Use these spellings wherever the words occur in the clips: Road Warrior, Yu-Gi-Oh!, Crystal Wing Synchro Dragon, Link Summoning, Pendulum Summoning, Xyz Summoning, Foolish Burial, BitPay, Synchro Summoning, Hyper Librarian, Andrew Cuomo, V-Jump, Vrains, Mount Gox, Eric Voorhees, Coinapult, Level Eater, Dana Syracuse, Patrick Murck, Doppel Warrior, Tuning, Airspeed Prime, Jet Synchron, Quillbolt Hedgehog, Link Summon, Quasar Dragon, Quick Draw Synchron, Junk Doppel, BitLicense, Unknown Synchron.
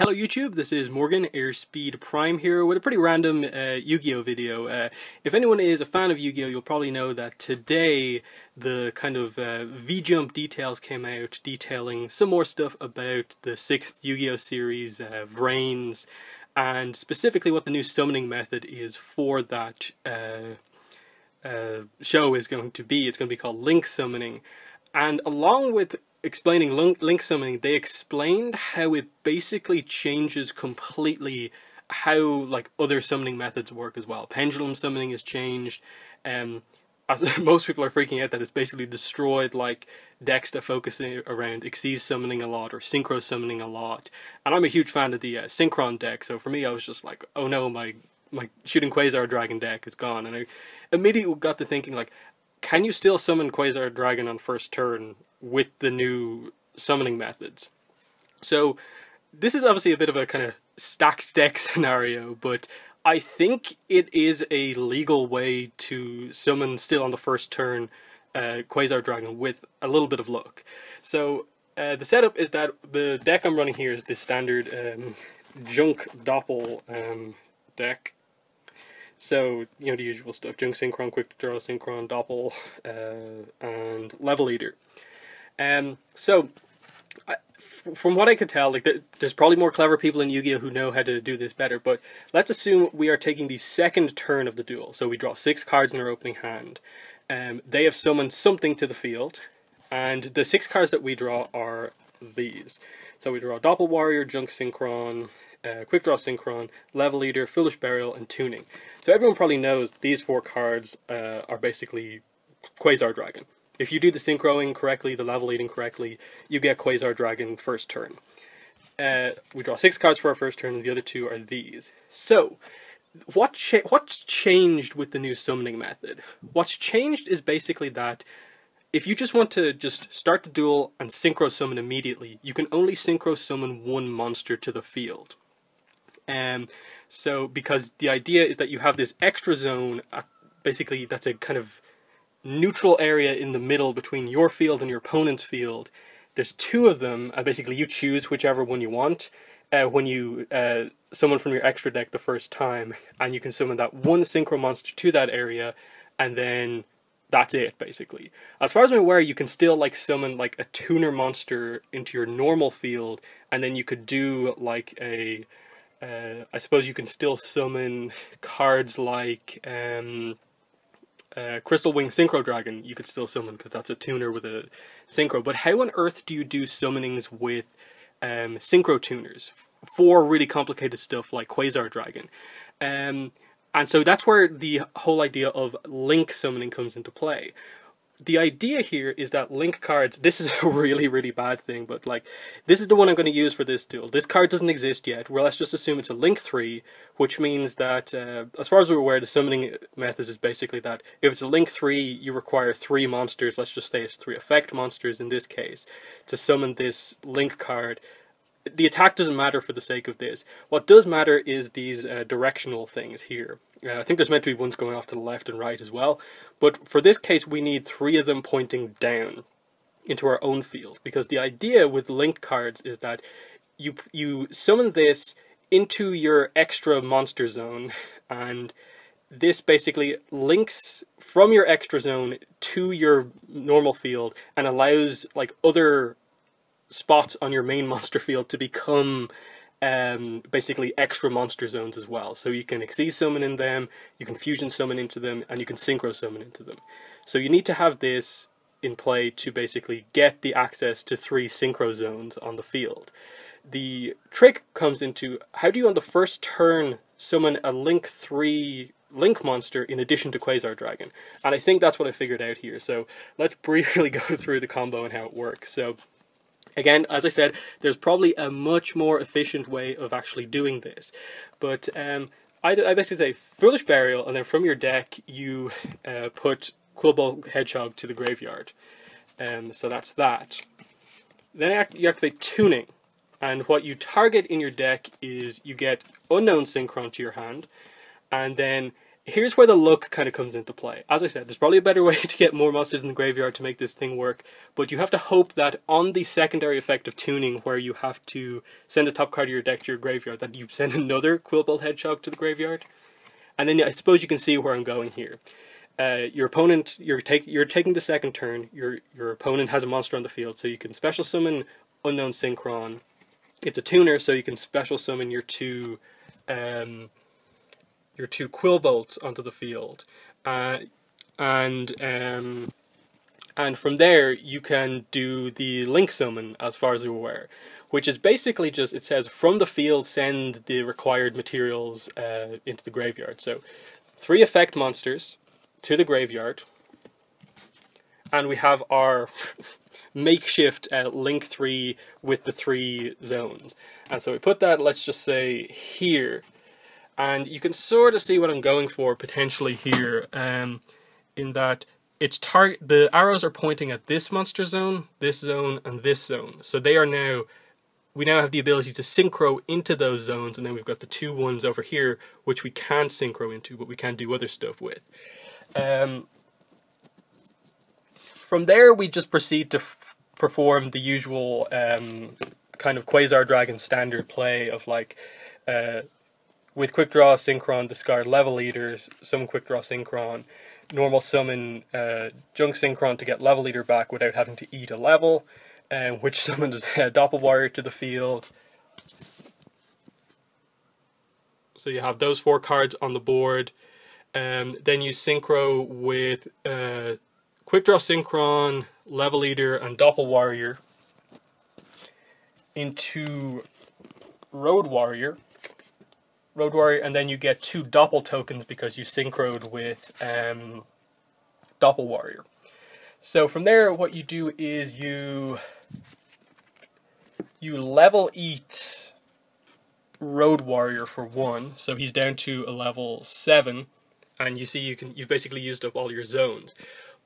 Hello YouTube, this is Morgan, Airspeed Prime here, with a pretty random Yu-Gi-Oh! Video. If anyone is a fan of Yu-Gi-Oh! You'll probably know that today the kind of V-Jump details came out detailing some more stuff about the 6th Yu-Gi-Oh! Series, Vrains, and specifically what the new summoning method is for that show is going to be. It's going to be called Link Summoning, and along with explaining Link Summoning, they explained how it basically changes completely how like other summoning methods work as well. Pendulum Summoning is changed, as most people are freaking out that it's basically destroyed like decks that focus around Xyz Summoning a lot or Synchro Summoning a lot. And I'm a huge fan of the Synchron deck, so for me I was just like, oh no, my Shooting Quasar Dragon deck is gone. And I immediately got to thinking, like, can you still summon Quasar Dragon on first turn with the new summoning methods? So this is obviously a bit of a kind of stacked deck scenario, but I think it is a legal way to summon still on the first turn Quasar Dragon with a little bit of luck. So the setup is that the deck I'm running here is the standard Junk Doppel deck. So, you know, the usual stuff: Junk Synchron, Quick Draw Synchron, Doppel, and Level Eater. From what I could tell, like, there's probably more clever people in Yu-Gi-Oh! Who know how to do this better, but let's assume we are taking the second turn of the duel. So we draw 6 cards in our opening hand. They have summoned something to the field, and the 6 cards that we draw are these. So we draw Doppel Warrior, Junk Synchron, Quick Draw Synchron, Level Eater, Foolish Burial, and Tuning. So everyone probably knows these 4 cards are basically Quasar Dragon. If you do the synchroing correctly, the level eating correctly, you get Quasar Dragon first turn. We draw 6 cards for our first turn, and the other 2 are these. So, what's changed with the new summoning method? What's changed is basically that if you just want to just start the duel and synchro summon immediately, you can only synchro summon 1 monster to the field. So, because the idea is that you have this extra zone, basically that's a kind of neutral area in the middle between your field and your opponent's field. There's 2 of them, and basically you choose whichever one you want when you summon from your extra deck the first time, and you can summon that 1 synchro monster to that area, and then that's it, basically. As far as I'm aware, you can still like summon like a tuner monster into your normal field, and then you could do like a I suppose you can still summon cards like Crystal Wing Synchro Dragon. You could still summon, because that's a tuner with a synchro. But how on earth do you do summonings with synchro tuners for really complicated stuff like Quasar Dragon? And so that's where the whole idea of Link Summoning comes into play. The idea here is that Link cards, this is a really, really bad thing, but like, this is the one I'm going to use for this duel. This card doesn't exist yet. Well, let's just assume it's a Link 3, which means that, as far as we're aware, the summoning method is basically that if it's a Link 3, you require 3 monsters, let's just say it's 3 effect monsters in this case, to summon this Link card. The attack doesn't matter for the sake of this. What does matter is these directional things here. I think there's meant to be ones going off to the left and right as well, but for this case we need 3 of them pointing down into our own field, because the idea with Link cards is that you summon this into your extra monster zone, and this basically links from your extra zone to your normal field and allows like other spots on your main monster field to become basically extra monster zones as well. So you can Xyz Summon in them, you can Fusion Summon into them, and you can Synchro Summon into them. So you need to have this in play to basically get the access to 3 synchro zones on the field. The trick comes into, how do you on the first turn summon a Link 3 Link monster in addition to Quasar Dragon? And I think that's what I figured out here. So let's briefly go through the combo and how it works. So, again, as I said, there's probably a much more efficient way of actually doing this, but I basically say Foolish Burial, and then from your deck you put Quillbolt Hedgehog to the graveyard. So that's that. Then you activate Tuning, and what you target in your deck is you get Unknown Synchron to your hand, and then here's where the luck kind of comes into play. As I said, there's probably a better way to get more monsters in the graveyard to make this thing work, but you have to hope that on the secondary effect of tuning, where you have to send a top card of your deck to your graveyard, that you send another Quillbolt Hedgehog to the graveyard. And then I suppose you can see where I'm going here. Your opponent, you're taking the second turn, your opponent has a monster on the field, so you can special summon Unknown Synchron. It's a tuner, so you can special summon your two Quillbolts onto the field. And from there you can do the Link Summon, as far as you're aware, which is basically just, it says, from the field send the required materials into the graveyard. So 3 effect monsters to the graveyard, and we have our makeshift Link 3 with the 3 zones. And so we put that, let's just say, here, and you can sort of see what I'm going for potentially here, in that it's the arrows are pointing at this monster zone, this zone, and this zone. So they are now, we now have the ability to synchro into those zones, and then we've got the 2 ones over here, which we can't synchro into, but we can do other stuff with. From there we just proceed to perform the usual kind of Quasar Dragon standard play of, like, with Quick Draw Synchron, discard Level Eaters, summon Quick Draw Synchron, normal summon Junk Synchron to get Level Eater back without having to eat a level, which summons Doppel Warrior to the field. So you have those 4 cards on the board. Then you synchro with Quick Draw Synchron, Level Eater, and Doppel Warrior into Road Warrior. And then you get 2 Doppel tokens because you synchroed with Doppel Warrior. So from there, what you do is you level eat Road Warrior for 1, so he's down to a level 7. And you see, you've basically used up all your zones.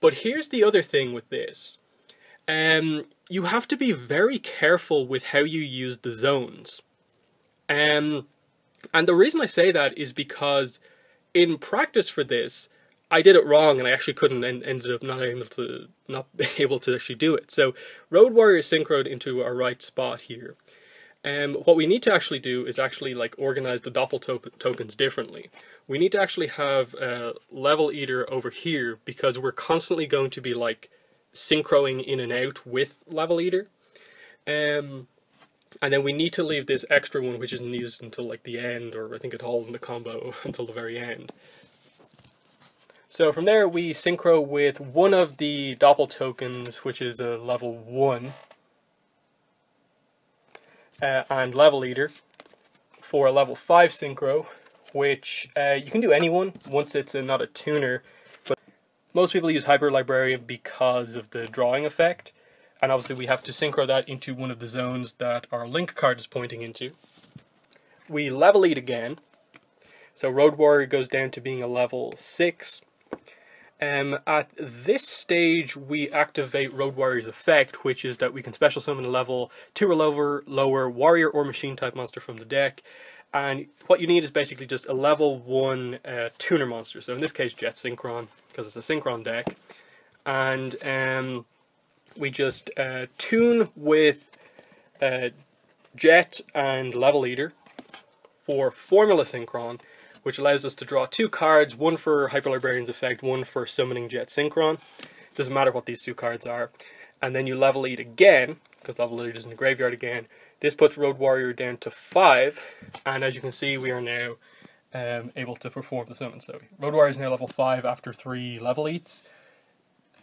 But here's the other thing with this. You have to be very careful with how you use the zones. And the reason I say that is because in practice for this, I did it wrong, and I actually couldn't, and ended up not able to actually do it. So Road Warrior is synchroed into our right spot here. What we need to actually do is actually, like, organize the Doppel tokens differently. We need to actually have Level Eater over here, because we're constantly going to be, like, synchroing in and out with Level Eater. And then we need to leave this extra one, which isn't used until, like, the end, or I think at all in the combo, until the very end. So from there we synchro with 1 of the Doppel tokens, which is a level 1. And Level Eater for a level 5 synchro, which you can do anyone once it's not a tuner, but most people use Hyper Librarian because of the drawing effect, and obviously we have to synchro that into 1 of the zones that our Link card is pointing into. We Level Eat again, so Road Warrior goes down to being a level 6. At this stage, we activate Road Warrior's effect, which is that we can special summon a level 2 or lower warrior or machine type monster from the deck. And what you need is basically just a level 1 tuner monster. So in this case, Jet Synchron, because it's a Synchron deck. And we just tune with Jet and Level Eater for Formula Synchron, which allows us to draw 2 cards, 1 for Hyper Librarian's effect, 1 for summoning Jet Synchron. Doesn't matter what these 2 cards are. And then you Level Eat again, because Level Eat is in the graveyard again. This puts Road Warrior down to 5, and as you can see, we are now able to perform the summon. So Road Warrior is now level 5 after 3 Level Eats.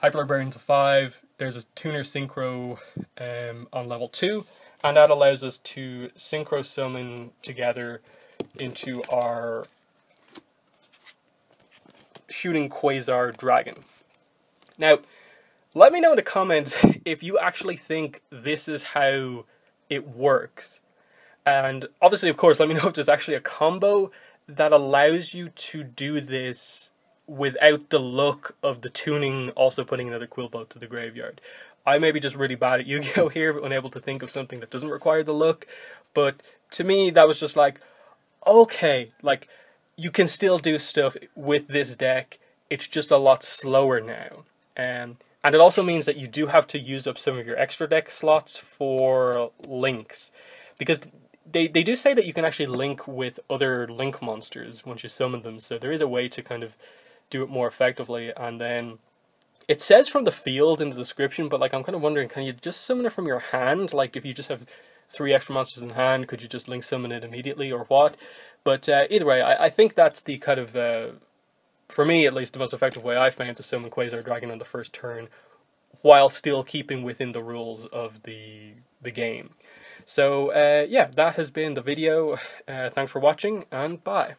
Hyper Librarian's a 5, there's a tuner synchro on level 2, and that allows us to synchro summon together into our shooting Quasar Dragon. Now, let me know in the comments if you actually think this is how it works. And obviously, of course, let me know if there's actually a combo that allows you to do this without the luck of the tuning also putting another Quillbolt to the graveyard. I may be just really bad at Yu-Gi-Oh! here, but unable to think of something that doesn't require the luck. But to me, that was just like, okay, like, you can still do stuff with this deck, it's just a lot slower now. And it also means that you do have to use up some of your extra deck slots for links, because they do say that you can actually link with other link monsters once you summon them, so there is a way to kind of do it more effectively. And then it says from the field in the description, but like I'm kind of wondering, can you just summon it from your hand? Like if you just have 3 extra monsters in hand, could you just link summon it immediately or what? But either way, I think that's the kind of, for me at least, the most effective way I found to summon Quasar Dragon on the first turn, while still keeping within the rules of the game. So yeah, that has been the video. Thanks for watching, and bye.